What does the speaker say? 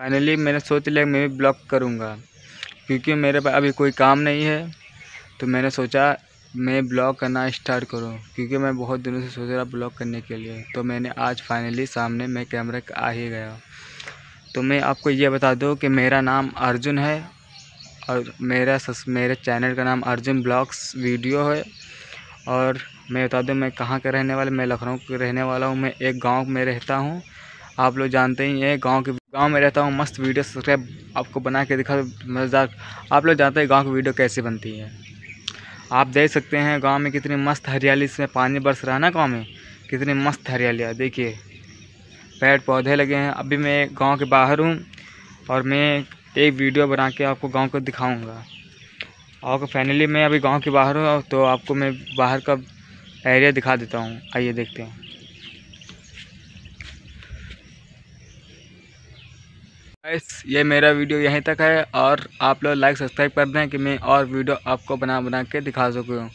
Finally मैंने सोच लिया मैं भी ब्लॉग करूँगा, क्योंकि मेरे पास अभी कोई काम नहीं है। तो मैंने सोचा मैं ब्लॉग करना स्टार्ट करूं, क्योंकि मैं बहुत दिनों से सोच रहा ब्लॉग करने के लिए। तो मैंने आज फाइनली सामने मैं कैमरे आ ही गया। तो मैं आपको ये बता दूं कि मेरा नाम अर्जुन है और मेरे चैनल का नाम अर्जुन ब्लॉग वीडियो है। और मैं बता दूं मैं कहाँ के रहने वाला, मैं लखनऊ के रहने वाला हूँ। मैं एक गाँव में रहता हूँ, आप लोग जानते ही हैं। गाँव में रहता हूँ, मस्त वीडियो सब्सक्राइब आपको बना के दिखा मज़ेदार। आप लोग जानते हैं गाँव की वीडियो कैसे बनती है, आप देख सकते हैं। गांव में कितनी मस्त हरियाली, इसमें पानी बरस रहा है ना, गांव में कितनी मस्त हरियाली है। देखिए पेड़ पौधे लगे हैं। अभी मैं गांव के बाहर हूं और मैं एक वीडियो बना के आपको गांव को दिखाऊंगा। और फाइनली मैं अभी गांव के बाहर हूं, तो आपको मैं बाहर का एरिया दिखा देता हूं। आइए देखते हैं। ये मेरा वीडियो यहीं तक है और आप लोग लाइक सब्सक्राइब कर दें कि मैं और वीडियो आपको बना के दिखा सकूँ।